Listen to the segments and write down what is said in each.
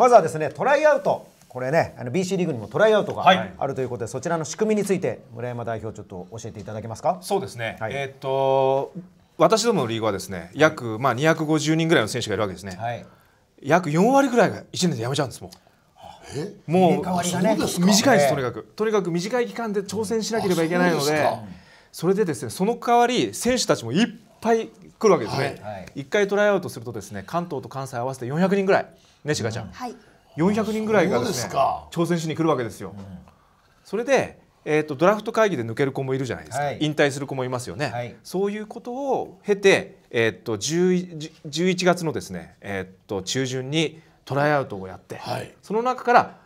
まずはですね、トライアウト、これね、BC リーグにもトライアウトがあるということで、そちらの仕組みについて村山代表、ちょっと教えていただけますか。そうですね、はい、私どものリーグはですね、約250人ぐらいの選手がいるわけですね。はい、約4割ぐらいが1年で辞めちゃうんですもん。もう短いです。とにかく短い期間で挑戦しなければいけないので、それでですね、その代わり選手たちもいっぱい来るわけですね。1回トライアウトするとですね、関東と関西合わせて400人ぐらいね、ちかちゃん、400人ぐらいがですね、挑戦しに来るわけですよ。それでドラフト会議で抜ける子もいるじゃないですか。引退する子もいますよね。そういうことを経て11月のですね中旬にトライアウトをやって、はい、その中から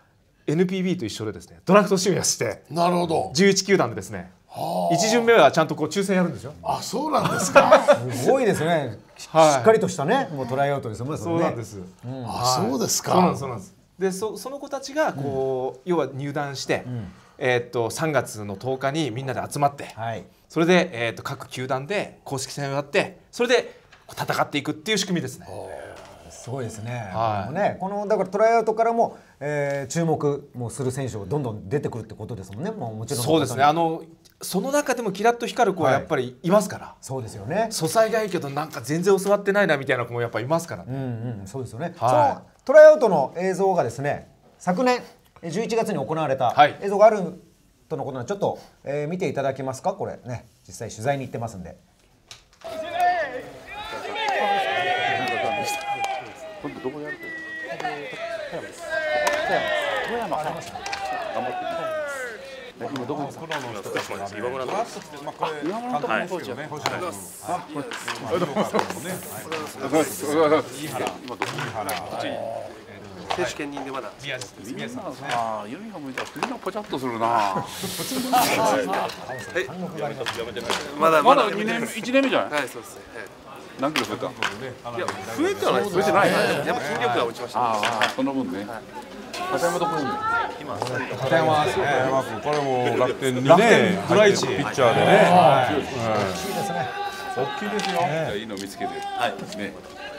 NPB と一緒でですね、ドラフト指名して、なるほど、11球団でですね、1巡目はちゃんとこう抽選やるんですよ。あ、そうなんですか。すごいですね。しっかりとしたね、もうトライアウトですもんね。そうなんです。あ、そうですか。そうなんです、そうなんです。で、その子たちがこう、要は入団して、3月の10日にみんなで集まって、はい、それで各球団で公式戦をやって、それで戦っていくっていう仕組みですね。すごいですね。このだからトライアウトからも、注目もする選手がどんどん出てくるってことですもんね。もちろんそうですね。その中でもキラッと光る子はやっぱりいますから。そうですよね。素材がいいけどなんか全然教わってないなみたいな子もやっぱいますから。そうですよね。そのトライアウトの映像がですね、昨年11月に行われた映像があるとのことなので、ちょっと見ていただけますか。これね、実際取材に行ってますんで。どこでやるというの？富山です。頑張って。今どこですか？岩村です。岩村のところのコーチよね。あ、これ。飯原。選手兼任でまだ。宮さん。ああ、ユニフォーム見たらみんなポチャッとするな。はい。まだ1年目じゃない？はい、そうです。何キロ増えた？いや、増えてない。増えてない。やっぱ筋力が落ちました。ああ、その分ね。片山どこにいるの？今片山ですね。これも楽天にね、ドライチピッチャーでね。大きいですね。大きいですよ。じゃあいいの見つけて。はい。ね、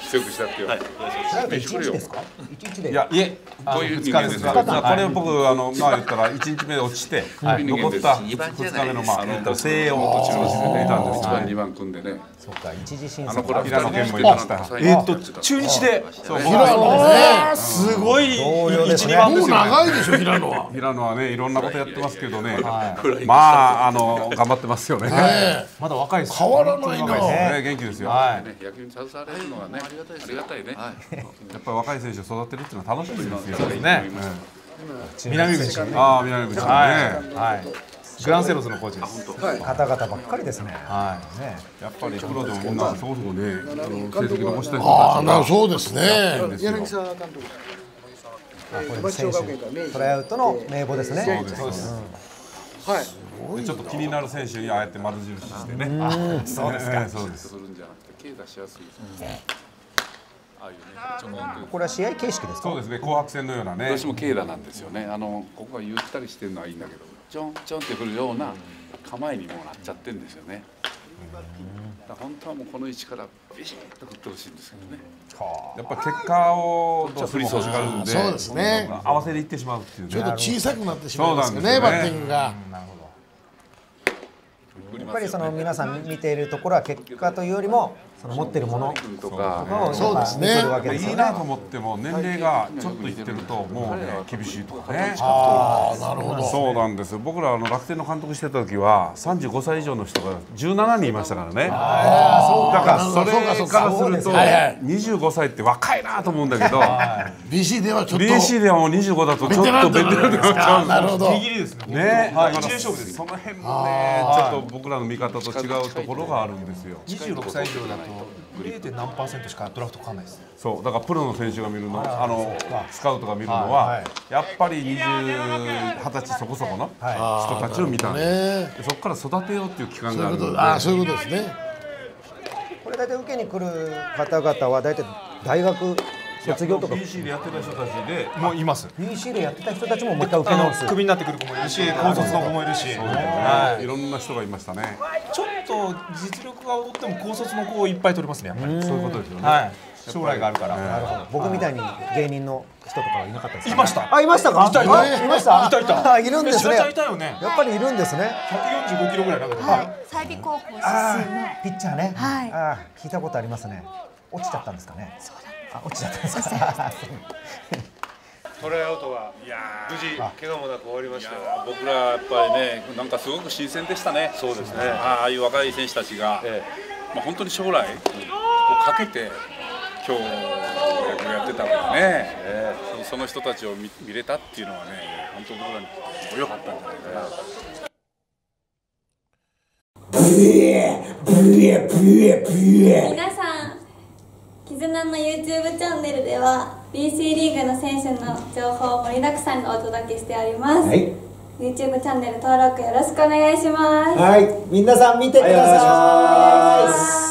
強くしたってよ。はい。一日ですか？一日で。いや、いえ、こういう人間ですね。これ僕まあ言ったら一日目落ちて、残った二日目のまあ言ったら西洋と中央で出ていたんです。一番2番組んでね。そうか、一次審査。平野健もいました。中日で。すごい一二番ですよね。もう長いでしょ平野は。平野はね、いろんなことやってますけどね。まあ頑張ってますよね。まだ若いです。変わらないな。元気ですよ。野球に携われるのはね、ありがたいね。やっぱり若い選手を育てるっていうのは楽しみですよね。南口、ああ南口ね。はい。グランセロスのコーチです。方々ばっかりですね。やっぱりプロでも女はそもそもね、成績残したりとか。ああ、そうですね。柳沢監督。これ選手トライアウトの名簿ですね。そうです。はい。ちょっと気になる選手にああやって丸印してね。そうですか。そうです。これは試合形式ですか。そうですね。紅白戦のようなね。私も軽打なんですよね。ここがゆったりしてるのはいいんだけど。ちょんちょんってくるような構えにもなっちゃってるんですよね。本当はもうこの位置からビシッと振ってほしいんですけどね。やっぱ結果をどうするかがあるんで、そうですね。合わせでいってしまうっていう。ちょっと小さくなってしまうんですよね、バッティングが。やっぱり皆さん見ているところは結果というよりも持っているものとかをそうですね。いいなと思っても年齢がちょっといってるともうね厳しいとかね。ああ、なるほど。そうなんです。僕ら楽天の監督してた時は35歳以上の人が17人いましたからね。だからそれからすると25歳って若いなと思うんだけど、BC ではちょっともう25だとちょっとベテランになっちゃう。なるほど。ギリギリですね。はい。一流勝負です。その辺もねちょっと僕らの見方と違うところがあるんですよ。26歳以上だと。0.何%しかドラフトかかんないです。そうだからプロの選手が見るの、スカウトが見るのはやっぱり20歳そこそこの人たちを見たんで、そこから育てようっていう期間があるので、あ、そういうことですね。これ大体受けに来る方々は大体大学卒業とか BC でやってた人たちでもういます。BC でやってた人たちももう一回受け直す。クビになってくる子もいるし、高卒の子もいるし、いろんな人がいましたね。ちょっと実力が劣っても高卒の子をいっぱい取りますね、やっぱり。そういうことですよね。将来があるから。なるほど。僕みたいに芸人の人とかはいなかったですか。いました。あ、いましたか。いたいた。いました。いたいた。いるんですね。いたよね。やっぱりいるんですね。145キロぐらいだけど。済美高校出身のピッチャーね。はい。あ、聞いたことありますね。落ちちゃったんですかね。そうだ。あ、落ちちゃったんですか。トライアウトが無事怪我もなく終わりましたが、僕らやっぱりね、なんかすごく新鮮でしたね。そうですね。ああいう若い選手たちが、まあ本当に将来をかけて今日やってたからね。その人たちを見れたっていうのはね、本当僕らに良かったんじゃないかな。皆さん、絆の YouTube チャンネルでは。BC リーグの選手の情報を盛りだくさんにお届けしております。はい、YouTube チャンネル登録よろしくお願いします。はい、皆さん見てください。